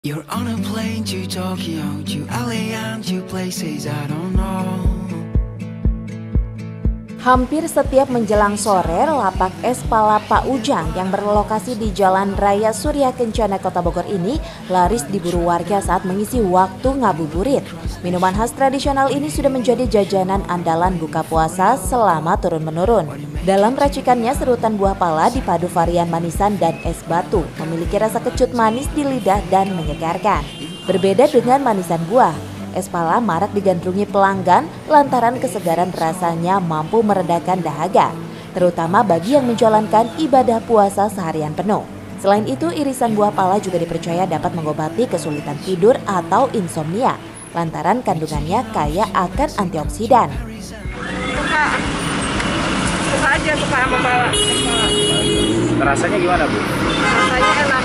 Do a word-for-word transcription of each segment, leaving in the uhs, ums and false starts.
You're on a plane to Tokyo, to L A and to places I don't know. Hampir setiap menjelang sore, lapak es pala Pak Ujang yang berlokasi di Jalan Raya Surya Kencana, Kota Bogor ini laris diburu warga saat mengisi waktu ngabuburit. Minuman khas tradisional ini sudah menjadi jajanan andalan buka puasa selama turun-menurun. Dalam racikannya, serutan buah pala dipadu varian manisan dan es batu, memiliki rasa kecut manis di lidah dan menyegarkan. Berbeda dengan manisan buah, es pala marak digandrungi pelanggan lantaran kesegaran rasanya mampu meredakan dahaga, terutama bagi yang menjalankan ibadah puasa seharian penuh. Selain itu, irisan buah pala juga dipercaya dapat mengobati kesulitan tidur atau insomnia, lantaran kandungannya kaya akan antioksidan. Suka, suka aja suka sama pala. Rasanya gimana, Bu? Rasanya enak.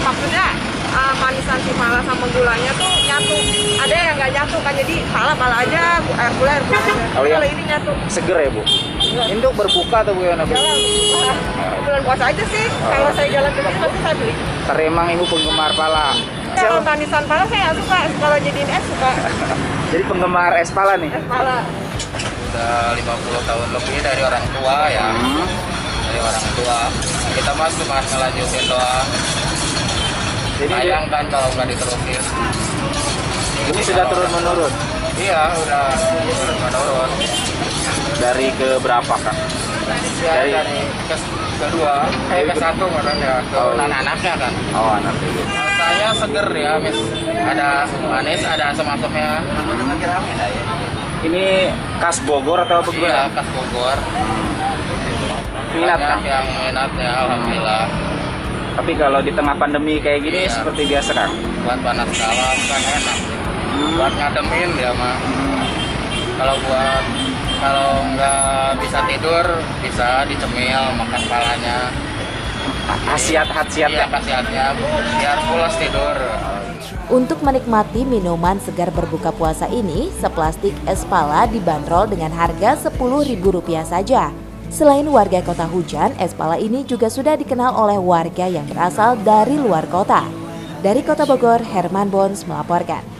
Maksudnya uh, manisan si pala sama gulanya tuh nyatu. Ada yang nggak nyatu kan, jadi pala pala aja, air gula air gula aja. Kalau yang ini nyatu. Seger ya, Bu? Induk berbuka atau gimana, Bu? Jalan berbuka. Bulan puasa aja sih. Oh. Kalau saya jalan ke sini pasti saya beli. Teremang Ibu penggemar pala. Kalau manisan pala saya nggak suka, kalau jadiin es suka. Jadi penggemar es pala nih? Es pala. Udah lima puluh tahun lebih dari orang tua ya. Hmm. Dari orang tua. Kita mah cuma ngelanjutin doang. Jadi bayangkan kalau nggak diterusin. Ini sudah turun-menurun? Iya, udah turun-menurun. Dari ke berapa, Kak? Ya, dari, dari ke kedua, eh ke satu kan ya, ke oh, anak-anaknya kan. Oh, anak itu. Rasanya seger ya, mis. Ada manis, ada asam-asamnya. Ini khas Bogor atau apa? Iya, khas Bogor. Minat kan? Yang minat ya, alhamdulillah. Tapi kalau di tengah pandemi kayak gini iya, seperti biasa kan? Buat panas dalam kan enak. Hmm. Buat ngademin ya, mah. Hmm. Kalau buat kalau nggak bisa tidur, bisa dicemil, makan palanya. Khasiat-khasiatnya? Iya, khasiatnya. Biar pulas tidur. Untuk menikmati minuman segar berbuka puasa ini, seplastik es pala dibanderol dengan harga sepuluh ribu rupiah saja. Selain warga kota hujan, es pala ini juga sudah dikenal oleh warga yang berasal dari luar kota. Dari Kota Bogor, Herman Bonds melaporkan.